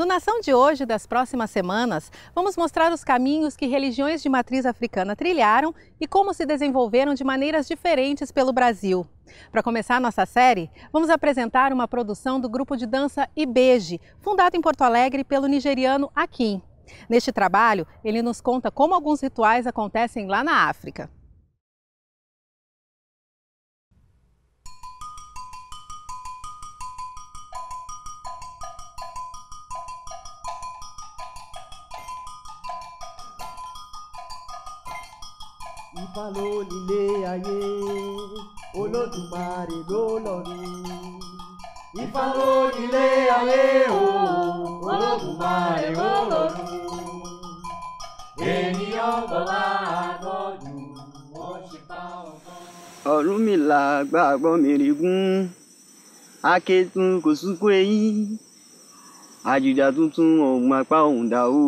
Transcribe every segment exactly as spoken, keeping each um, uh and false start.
No Nação de hoje e das próximas semanas, vamos mostrar os caminhos que religiões de matriz africana trilharam e como se desenvolveram de maneiras diferentes pelo Brasil. Para começar a nossa série, vamos apresentar uma produção do grupo de dança Ìbejì, fundado em Porto Alegre pelo nigeriano Akin. Neste trabalho, ele nos conta como alguns rituais acontecem lá na África. Ibalô nílé ayé, Olódùmarè lọ́lọ́run. Ibalô nílé ayé, Olódùmarè lọ́lọ́run. Ènìyàn bọlá àgọjù, wọn ṣe pa ọgbọ́n. Ọ̀rúnmìlà gbàgbọ́ mèrègún, akétun kò sunkú eyín, àjìjà tuntun ọ̀gbun apá òun dà o.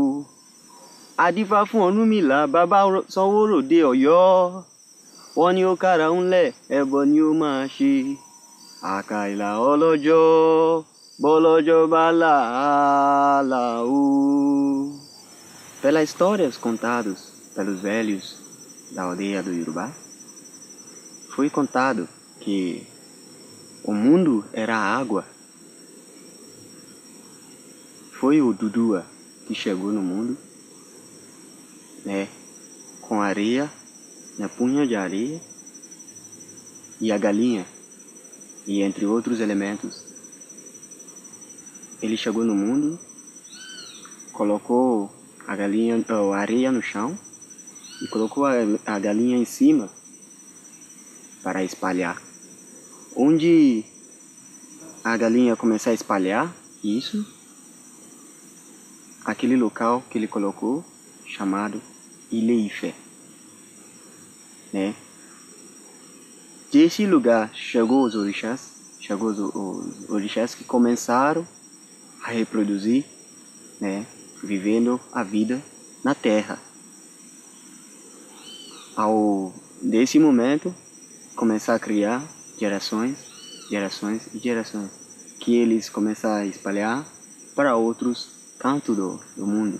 Adífá fún Ọ̀rúnmìlà bàbá Sanwó-Ròde Ọ̀yọ́, wọn ni ó kára ńlẹ̀, ẹbọ ni ó máa ṣe. Àkàìlà ọlọ́jọ́ bọ́lọ́jọ́ bá làálà o. Pelas histórias contadas pelos velhos da aldeia do Yurubá, foi contado que o mundo era água. Foi o Oduduwa que chegou no mundo, né, com areia, né, punha de areia e a galinha, e entre outros elementos. Ele chegou no mundo, colocou a galinha, a areia no chão e colocou a, a galinha em cima para espalhar. Onde a galinha começar a espalhar isso, aquele local que ele colocou, chamado Ilé Ifé, né? Desse lugar chegou os orixás, chegou os, os orixás que começaram a reproduzir, né? Vivendo a vida na terra. Ao desse momento começar a criar gerações, gerações e gerações, que eles começaram a espalhar para outros cantos do, do mundo.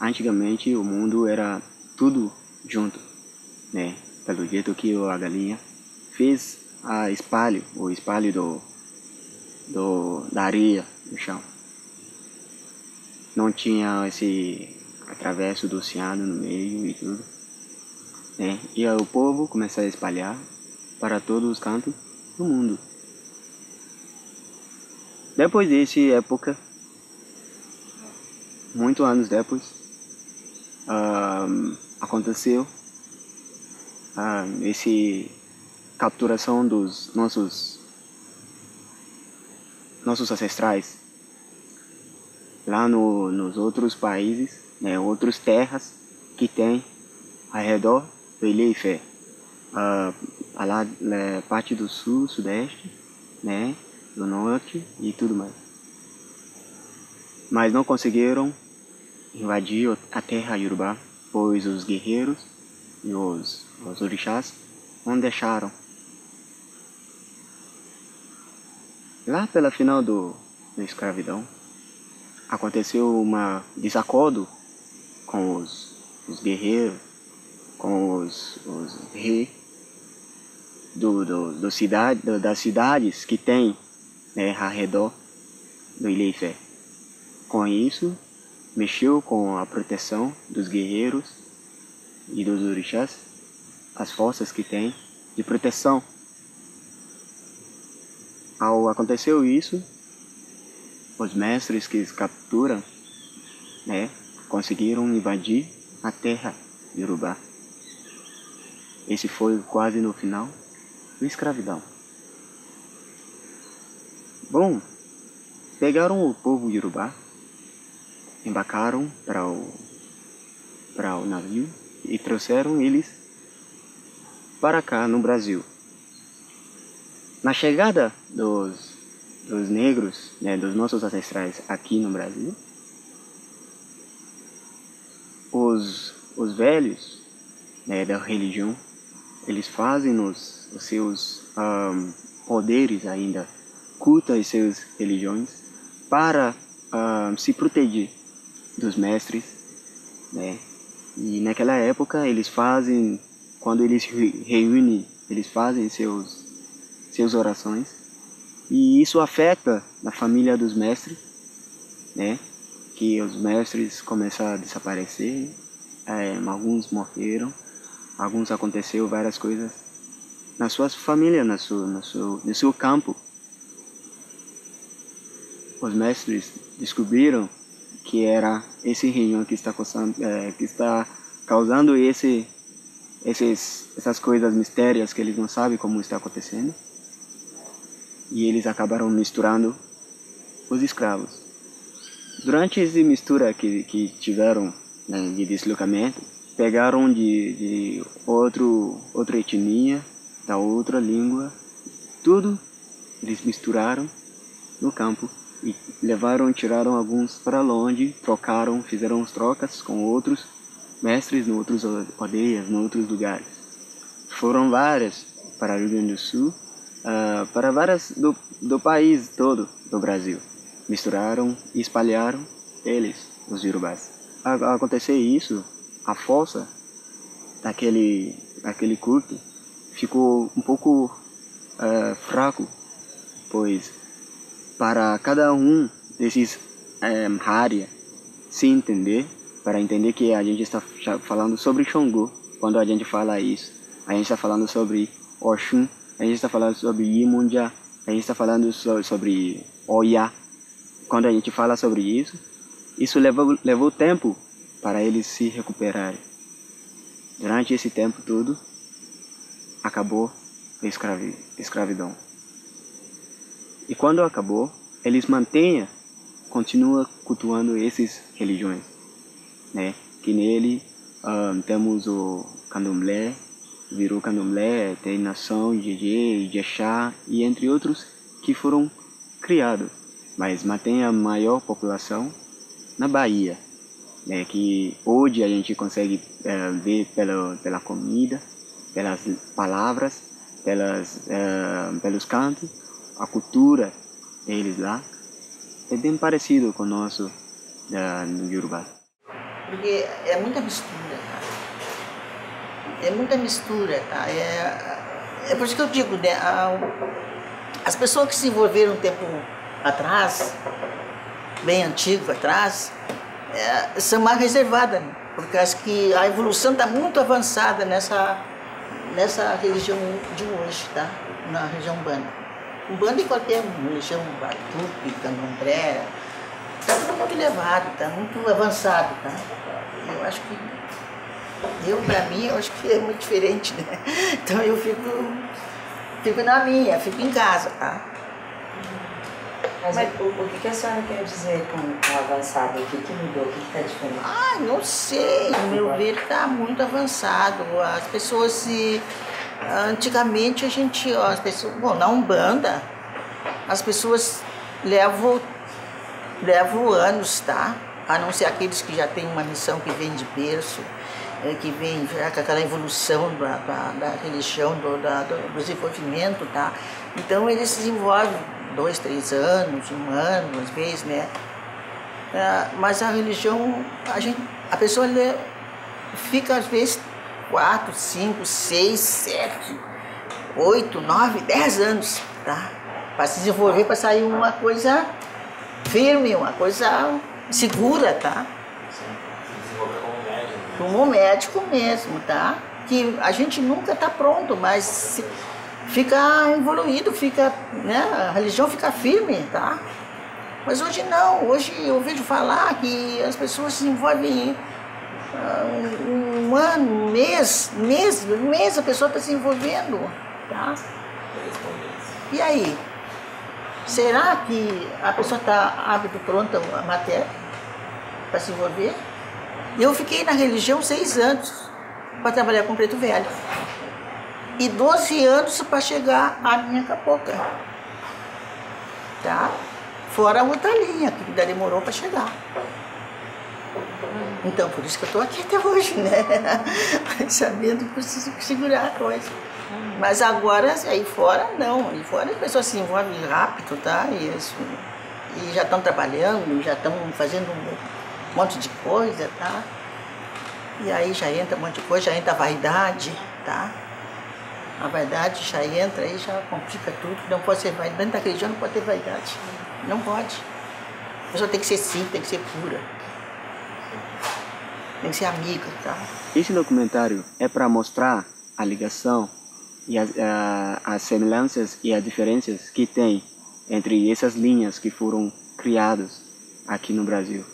Antigamente o mundo era tudo junto, né? Pelo jeito que a galinha fez a espalho, o espalho do, do, da areia no chão. Não tinha esse atravesso do oceano no meio e tudo, né? E aí o povo começou a espalhar para todos os cantos do mundo. Depois dessa época, muitos anos depois, Uh, aconteceu uh, esse capturação dos nossos nossos ancestrais lá no, nos outros países, né, outras terras que tem ao redor do Ilé Ifé, uh, a lá, a parte do sul, sudeste, né, do norte e tudo mais, mas não conseguiram invadiu a terra Yorubá, pois os guerreiros e os, os orixás não deixaram. Lá pela final do, da escravidão, aconteceu um desacordo com os, os guerreiros, com os, os reis do, do, do cidade, do, das cidades que tem, né, ao redor do Ilé Ifé. Com isso, mexeu com a proteção dos guerreiros e dos orixás, as forças que tem de proteção. Ao acontecer isso, os mestres que capturam, né, conseguiram invadir a terra de Yorubá. Esse foi quase no final da escravidão. Bom, pegaram o povo de Yorubá, embarcaram para o, para o navio e trouxeram eles para cá no Brasil. Na chegada dos, dos negros, né, dos nossos ancestrais aqui no Brasil, os, os velhos, né, da religião, eles fazem os, os seus um, poderes ainda, cultam as suas religiões para uh, se proteger dos mestres, né? E naquela época eles fazem, quando eles reúnem, eles fazem seus, seus orações, e isso afeta na família dos mestres, né? Que os mestres começaram a desaparecer, é, alguns morreram, alguns aconteceu várias coisas na sua família, na sua, na sua, no seu campo. Os mestres descobriram que era esse reino que está causando, é, que está causando esse, esses, essas coisas mistérias que eles não sabem como está acontecendo. E eles acabaram misturando os escravos. Durante essa mistura que, que tiveram, né, de deslocamento, pegaram de, de outro, outra etnia, da outra língua, tudo eles misturaram no campo e levaram, tiraram alguns para longe, trocaram, fizeram trocas com outros mestres em outras aldeias, em outros lugares. Foram várias para o Rio Grande do Sul, uh, para várias do, do país todo do Brasil. Misturaram e espalharam eles, os Yorubás. Aconteceu isso, a força daquele, daquele culto ficou um pouco uh, fraco, pois para cada um desses um, área se entender, para entender que a gente está falando sobre Xangô, quando a gente fala isso, a gente está falando sobre Oxum, a gente está falando sobre Iemanjá, a gente está falando so sobre Oyá. Quando a gente fala sobre isso, isso levou, levou tempo para eles se recuperarem. Durante esse tempo todo, acabou a escravi, escravidão. E quando acabou, eles mantenham, continuam cultuando essas religiões, né? Que nele um, temos o candomblé, virou candomblé, tem nação, Ijire, Jejá e entre outros que foram criados. Mas mantém a maior população na Bahia, né, que hoje a gente consegue é, ver pela, pela comida, pelas palavras, pelas, é, pelos cantos, a cultura deles lá é bem parecido com o nosso da, no Yurubá. Porque é muita mistura, é muita mistura, tá? É, é por isso que eu digo, né, as pessoas que se envolveram um tempo atrás, bem antigo atrás, é, são mais reservadas, né? Porque acho que a evolução está muito avançada nessa, nessa religião de hoje, tá? Na região umbanda. Umbanda e qualquer religião, Batuque, Canandreira, está tudo muito elevado, está muito avançado, tá? Eu acho que, eu para mim, eu acho que é muito diferente, né? Então eu fico, fico na minha, fico em casa, tá? Mas, Mas o, o que a senhora quer dizer com está avançado? O que, que mudou? O que está diferente? Ah, não sei. O meu ver está muito avançado. As pessoas se... Antigamente a gente... Ó, as pessoas, bom, na Umbanda, as pessoas levam, levam anos, tá? A não ser aqueles que já têm uma missão que vem de berço, que vem já com aquela evolução da, da, da religião, do, da, do desenvolvimento, tá? Então eles se desenvolvem dois, três anos, um ano, às vezes, né? É, mas a religião, a, gente, a pessoa lê, fica, às vezes, quatro, cinco, seis, sete, oito, nove, dez anos, tá? Para se desenvolver, para sair uma coisa firme, uma coisa segura, tá? Sim, se desenvolver como médico. Como médico mesmo, tá? Que a gente nunca está pronto, mas... Se, fica evoluído, fica, né? A religião fica firme, tá? Mas hoje não, hoje eu vejo falar que as pessoas se envolvem uh, um ano, um mês, mês, mês a pessoa está se envolvendo, tá? E aí? Será que a pessoa está hábito pronta a matéria para se envolver? Eu fiquei na religião seis anos para trabalhar com preto velho. E doze anos para chegar à minha Capoca, tá? Fora a outra linha, que ainda demorou para chegar. Então, por isso que eu estou aqui até hoje, né? Sabendo que preciso segurar a coisa. Mas agora, aí fora, não. Aí fora, as pessoas se envolvem rápido, tá? E isso, e já estão trabalhando, já estão fazendo um monte de coisa, tá? E aí já entra um monte de coisa, já entra a vaidade, tá? A vaidade já entra e já complica tudo, não pode ser vaidade, dentro da religião não pode ter vaidade, não pode. A pessoa tem que ser simples, tem que ser pura, tem que ser amiga, tá? Este documentário é para mostrar a ligação e as, a, as semelhanças e as diferenças que tem entre essas linhas que foram criadas aqui no Brasil.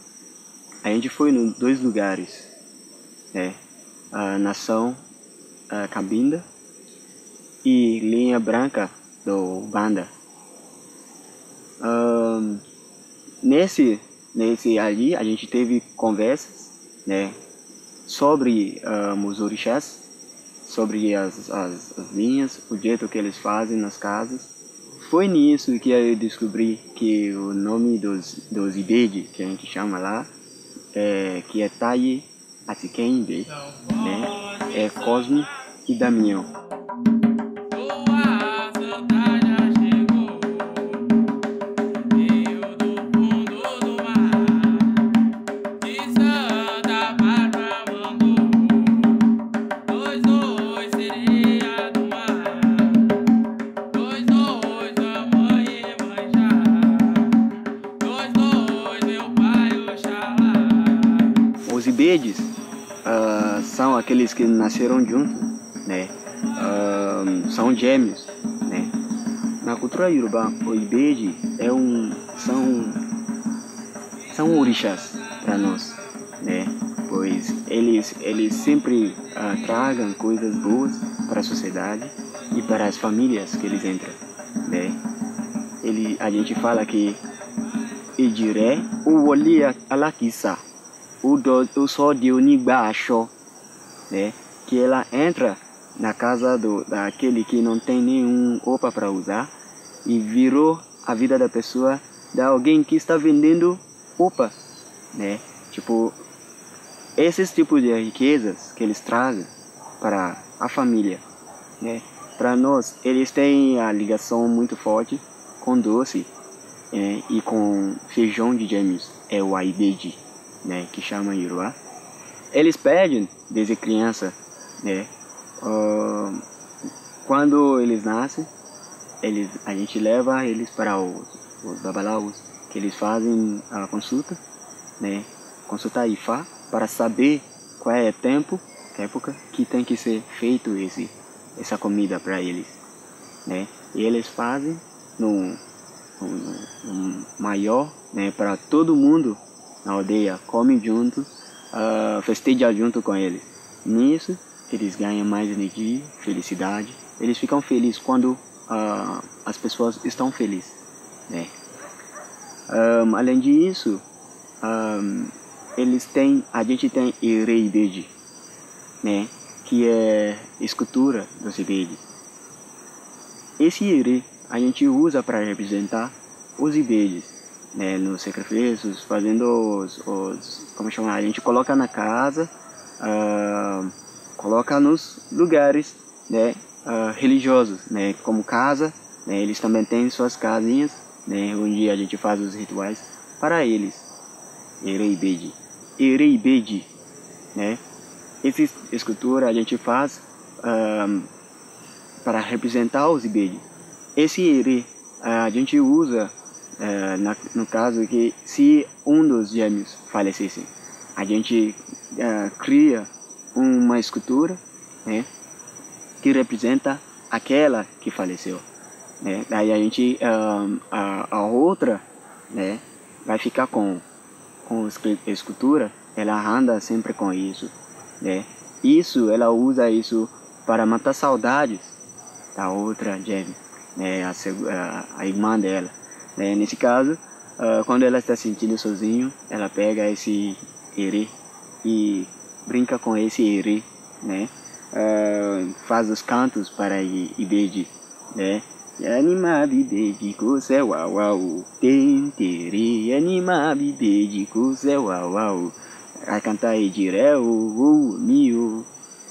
A gente foi em dois lugares, né? A nação a Cabinda e linha branca do Banda. Um, nesse, nesse ali a gente teve conversas, né, sobre um, os orixás, sobre as, as, as linhas, o jeito que eles fazem nas casas. Foi nisso que eu descobri que o nome dos, dos Ibede, que a gente chama lá, é, que é Taiwo, Kehinde, né, é Cosme e Damião. Uh, são aqueles que nasceram juntos, né? Uh, são gêmeos, né? Na cultura Yurubá, o Ibeji é um, são, são orixás para nós, né? Pois eles, eles sempre uh, tragam coisas boas para a sociedade e para as famílias que eles entram, né? Ele, a gente fala que Ijire, o Olia Alakisa, o só de Onigbaxó, né? Que ela entra na casa do, daquele que não tem nenhum roupa para usar e virou a vida da pessoa, da alguém que está vendendo roupa, né? Tipo, esses tipos de riquezas que eles trazem para a família, né? Para nós, eles têm a ligação muito forte com doce, né? E com feijão de gêmeos, é o Ibeji, né, que chamam Iorubá. Eles pedem desde criança, né, uh, quando eles nascem, eles, a gente leva eles para os, os babalaos, que eles fazem a consulta, né, consulta a Ifá, para saber qual é o tempo, época que tem que ser feito esse, essa comida para eles, né, e eles fazem no, no, no maior, né, para todo mundo na aldeia, come junto, uh, festeja junto com eles. Nisso, eles ganham mais energia, felicidade. Eles ficam felizes quando uh, as pessoas estão felizes, né? Um, além disso, um, eles têm, a gente tem Ere, né, que é escultura dos Ibede. Esse Ere a gente usa para representar os Ibedes, né, nos sacrifícios, fazendo os, os, como chama, a gente coloca na casa, uh, coloca nos lugares, né, uh, religiosos, né, como casa, né, eles também têm suas casinhas, né, onde a gente faz os rituais para eles. Ere Ibede, Ere Ibede, né, essa escultura a gente faz uh, para representar os Ibede. Esse Ere uh, a gente usa Uh, na, no caso que se um dos gêmeos falecesse, a gente uh, cria uma escultura, né, que representa aquela que faleceu, né? Daí a gente uh, a, a outra, né, vai ficar com com a escultura, ela anda sempre com isso, né? Isso, ela usa isso para matar saudades da outra gêmea, né, a, a, a irmã dela. Nesse caso, quando ela está sentindo sozinho, ela pega esse Ere e brinca com esse Ere, né? Faz os cantos para Ibeji, né? Anima Ibeji com seu uau, tentere, anima Ibeji com seu uau. A cantar Ijire, o meu,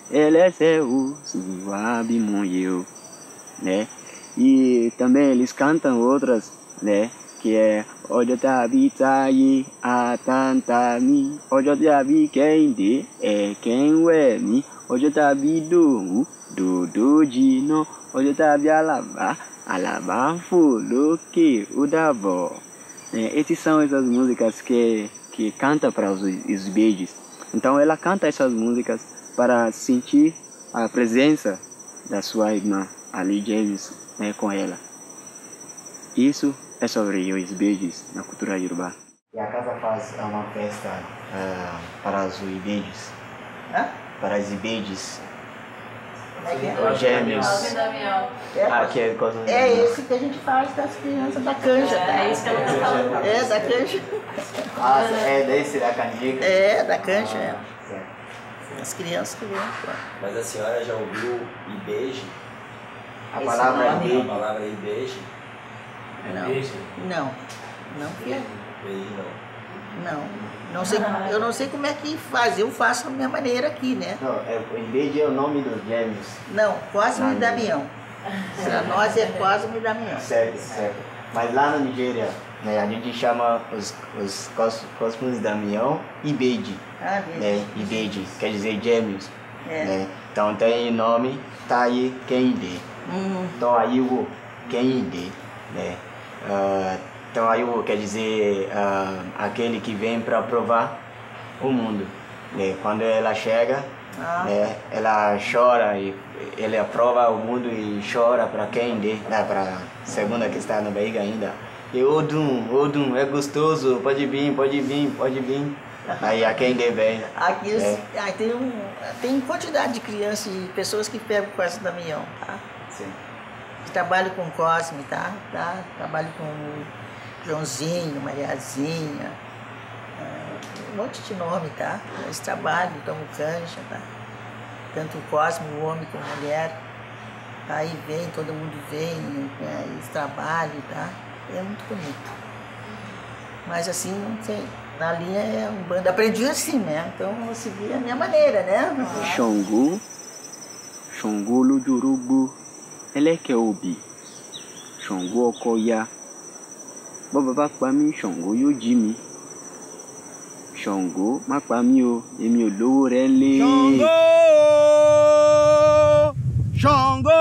ele é seu, suave, meu, né? E também eles cantam outras, né, que é Ojo Tabi Taye Atantami, Ojo Tabi Kehinde é quem é mi, Ojo Tabi Domu Dodo Dino, Ojo Tabi Alabá Alabá Fuloke Udavó. É, essas são essas músicas que, que canta para os Ìbejis. Então ela canta essas músicas para sentir a presença da sua irmã ali, James, né, com ela. Isso é sobre os Ìbejis na cultura Yorubá. E a casa faz uma festa uh, para os Ìbejis. Hã? Para os Ìbejis. Os gêmeos. Ah, que é coisa. É esse que a gente faz das crianças da canja. Tá? É isso que ela tá falando. É, da canja. Ah, é desse da canjica? É, da canja, é. As crianças que vêm. Mas a senhora já ouviu Ìbejì? A palavra é a palavra Ìbejì? Não. Não. Não que é? Não. Não sei, eu não sei como é que faz, eu faço da minha maneira aqui, né? Não, é, o Ibede é o nome dos gêmeos. Não, Cosme e Damião. Para nós é Cosme e Damião. Certo, certo. Mas lá na Nigéria, né, a gente chama os, os Cosme e Damião Ibede. Ah, né? Ibede, quer dizer gêmeos. É. Né? Então tem nome Taye Kehinde. Hum. Então aí o Kehinde, né? Uh, Então, aí quer dizer uh, aquele que vem para provar o mundo. Né? Quando ela chega, ah. né? ela chora, e ele aprova o mundo e chora para quem dê, né? Para a segunda que está no barriga ainda. E Odum, Odum, é gostoso, pode vir, pode vir, pode vir. Aí a quem dê vem. Aqui os, é. aí tem, um, tem quantidade de crianças e pessoas que pegam o Cosme e Damião, tá? Sim. Trabalho com Cosme, tá? tá? Trabalho com Joãozinho, Mariazinha, um monte de nome, tá? Eles trabalham, tomam canja, tá? Tanto o Cosme, o homem como a mulher. Aí vem, todo mundo vem, né? Eles trabalham, tá? É muito bonito. Mas assim, não sei, na linha é um bando. Aprendi assim, né? Então eu segui a minha maneira, né? Mas... Xangô, Xangô Lujurubu, ele é que ouvi. Xangô Okoya. Bọ́bá pa mí, Xangô yóò jí mi. Xangô má pa mí o, èmi ò lówó rẹ̀ lé. Xangô, Xangô,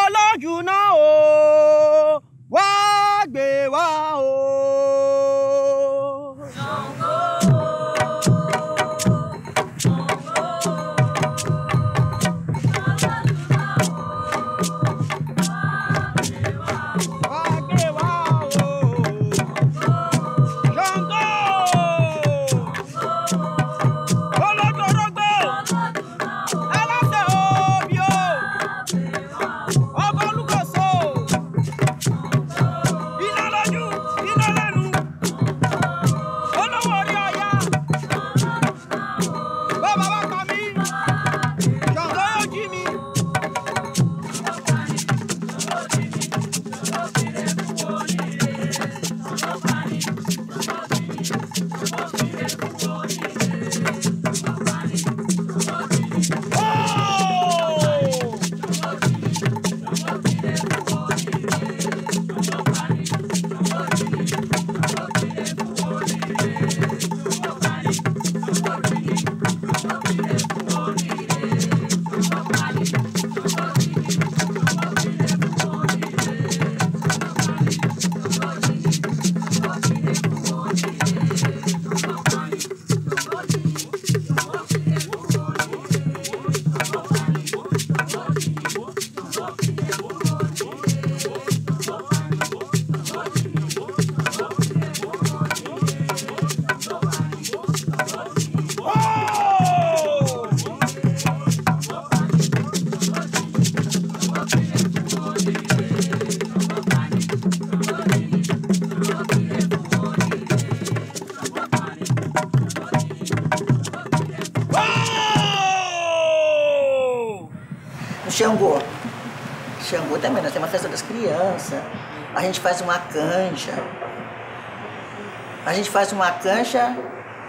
olójú náà o, wá gbé wá o. Xangô, Xangô. Xangô também, nós temos a festa das crianças, a gente faz uma canja. A gente faz uma canja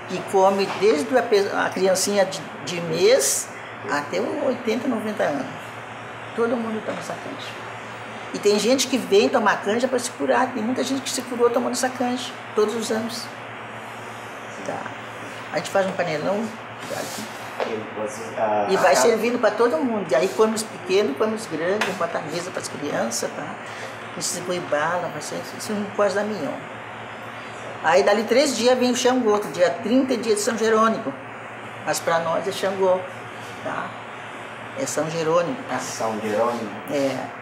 que come desde a criancinha de, de mês até oitenta, noventa anos. Todo mundo toma essa canja. E tem gente que vem tomar canja para se curar. Tem muita gente que se curou tomando essa canja, todos os anos. Tá. A gente faz um panelão tá? E vai servindo para todo mundo. E aí come os pequenos, come os grandes, bota a mesa para as crianças, tá? Distribui bala, mas isso não pode dar minhão. Aí dali três dias vem o Xangô, dia trinta é dia de São Jerônimo. Mas para nós é Xangô, tá? É São Jerônimo, tá? São Jerônimo. É.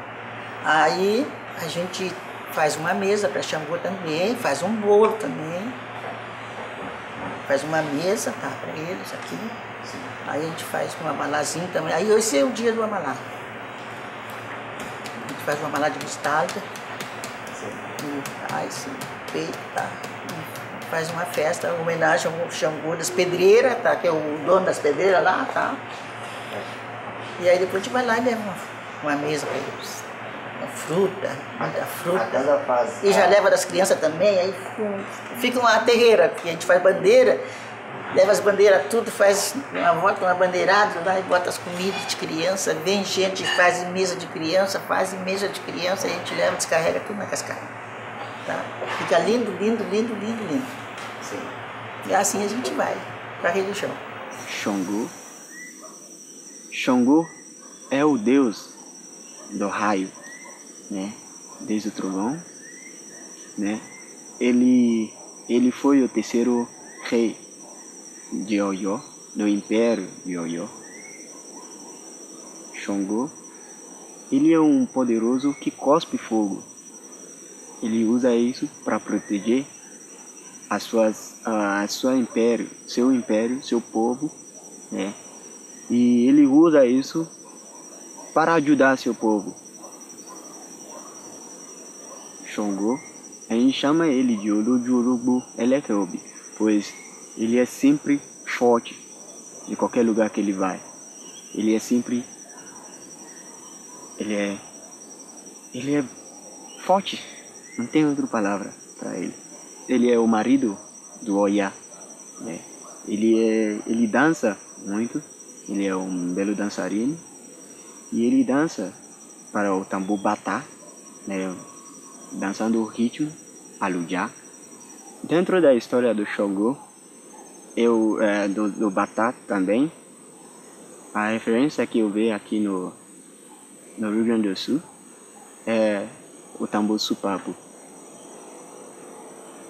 Aí a gente faz uma mesa para Xangô também, faz um bolo também. Faz uma mesa, tá, para eles aqui. Sim. Aí a gente faz um amalazinho também. Aí hoje é o dia do amalá. A gente faz um amalá de mostarda. Sim. E faz peito, tá. E faz uma festa, uma homenagem ao Xangô das Pedreiras, tá, que é o dono das Pedreiras lá, tá. E aí depois a gente vai lá e leva uma mesa para eles. Fruta, muita fruta. E já leva das crianças também, aí fica uma terreira, porque a gente faz bandeira, leva as bandeiras tudo, faz uma volta, uma bandeirada lá e bota as comidas de criança, vem gente, faz mesa de criança, faz mesa de criança, aí a gente leva, descarrega tudo na cascada. Tá? Fica lindo, lindo, lindo, lindo, lindo. Sim. E assim a gente vai para a religião. Xangô. Xangô é o deus do raio. Né? Desde o trovão, né? ele, ele foi o terceiro rei de Oyó, do Império de Oyó. Xangô, ele é um poderoso que cospe fogo. Ele usa isso para proteger as suas, a, a sua império, seu império, seu povo, né? E ele usa isso para ajudar seu povo. Xangô, a gente chama ele de Oduduwa, ele é Yurubá, pois ele é sempre forte em qualquer lugar que ele vai. Ele é sempre, ele é, ele é forte, não tem outra palavra para ele. Ele é o marido do Oyá, né? Ele é, ele dança muito, ele é um belo dançarino e ele dança para o tambor batá, né? Dançando o ritmo alujá. Dentro da história do Xangô, eu é, do, do batá também, a referência que eu vejo aqui no, no Rio Grande do Sul é o tambor sopapo.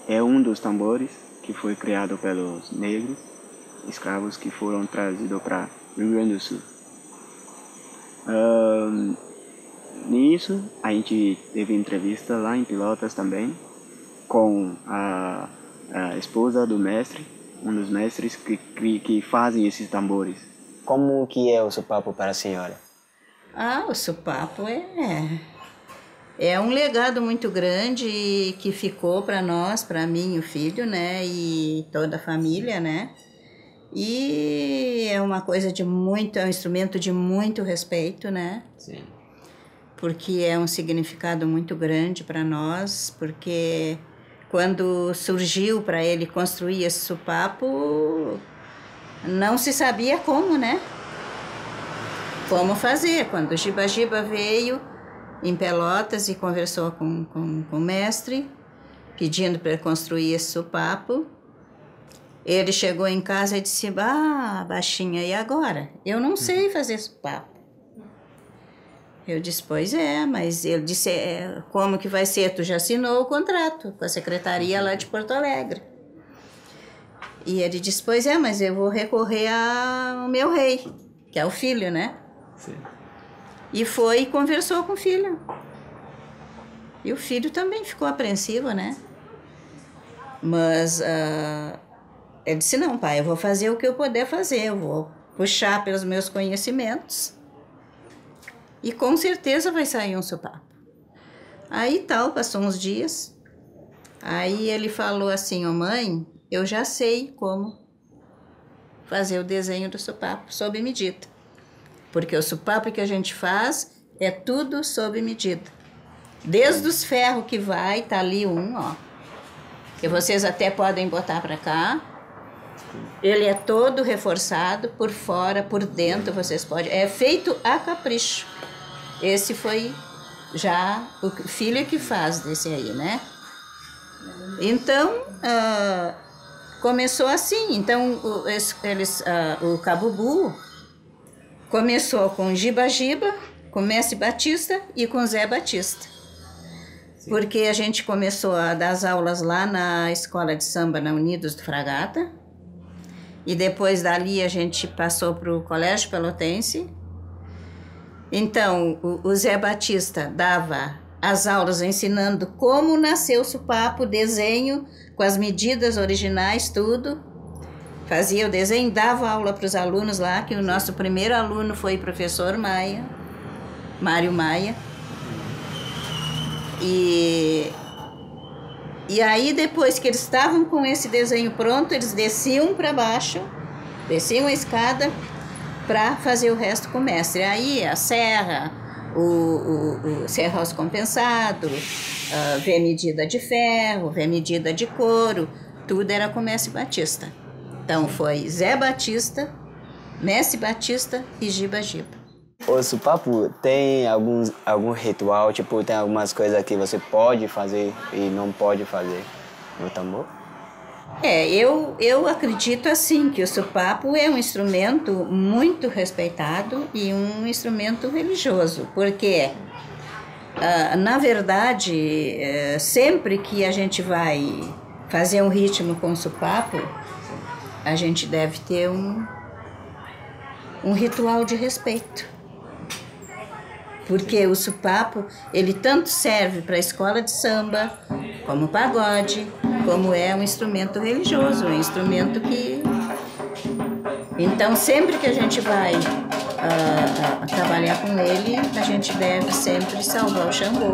É um dos tambores que foi criado pelos negros escravos que foram trazidos para o Rio Grande do Sul. Um, Nisso, a gente teve entrevista lá em Pelotas também, com a, a esposa do mestre, um dos mestres que, que, que fazem esses tambores. Como que é o sopapo para a senhora? Ah, o sopapo é, é um legado muito grande que ficou para nós, para mim, o filho, né, e toda a família, né. E é uma coisa de muito, é um instrumento de muito respeito, né. Sim. Porque é um significado muito grande para nós, porque quando surgiu para ele construir esse sopapo, não se sabia como, né? Como fazer. Quando o Giba Giba veio em Pelotas e conversou com, com, com o mestre, pedindo para ele construir esse sopapo, ele chegou em casa e disse, ah, baixinha, e agora? Eu não sei fazer sopapo. Eu disse, pois é, mas ele disse, é, como que vai ser? Tu já assinou o contrato com a secretaria lá de Porto Alegre. E ele disse, pois é, mas eu vou recorrer ao meu rei, que é o filho, né? Sim. E foi e conversou com o filho. E o filho também ficou apreensivo, né? Mas uh, ele disse, não, pai, eu vou fazer o que eu puder fazer, eu vou puxar pelos meus conhecimentos. E com certeza vai sair um sopapo. Aí tal, passou uns dias. Aí ele falou assim, ô oh, mãe, eu já sei como fazer o desenho do sopapo sob medida. Porque o sopapo que a gente faz é tudo sob medida. Desde os ferros que vai, tá ali um, ó. Que vocês até podem botar para cá. Ele é todo reforçado, por fora, por dentro, vocês podem... É feito a capricho. Esse foi já o filho é que faz desse aí, né? Então, uh, começou assim. Então, o, eles, uh, o Cabubu começou com Giba Giba, com Messi Batista e com Zé Batista. Sim. Porque a gente começou a dar as aulas lá na escola de samba, na Unidos do Fragata. E depois dali a gente passou para o Colégio Pelotense. Então, o, o Zé Batista dava as aulas ensinando como nasceu o sopapo, desenho, com as medidas originais, tudo. Fazia o desenho, dava aula para os alunos lá, que o nosso primeiro aluno foi o professor Maia, Mário Maia. E, e aí, depois que eles estavam com esse desenho pronto, eles desciam para baixo, desciam a escada para fazer o resto com o mestre. Aí, a serra... O, o, o serroço compensado, uh, ver medida de ferro, ver medida de couro, tudo era com Messi Batista. Então foi Zé Batista, Messi Batista e Giba Giba. O sopapo tem alguns, algum ritual, tipo, tem algumas coisas que você pode fazer e não pode fazer no tambor? É, eu, eu acredito assim que o sopapo é um instrumento muito respeitado e um instrumento religioso, porque, ah, na verdade, é, sempre que a gente vai fazer um ritmo com sopapo, a gente deve ter um, um ritual de respeito. Porque o sopapo, ele tanto serve para a escola de samba, como pagode, como é um instrumento religioso, um instrumento que... Então, sempre que a gente vai uh, trabalhar com ele, a gente deve sempre salvar o Xangô.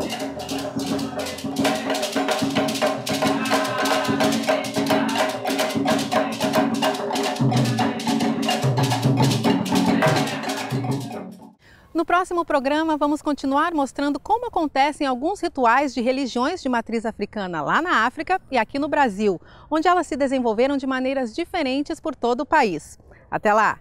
No próximo programa, vamos continuar mostrando como acontecem alguns rituais de religiões de matriz africana lá na África e aqui no Brasil, onde elas se desenvolveram de maneiras diferentes por todo o país. Até lá!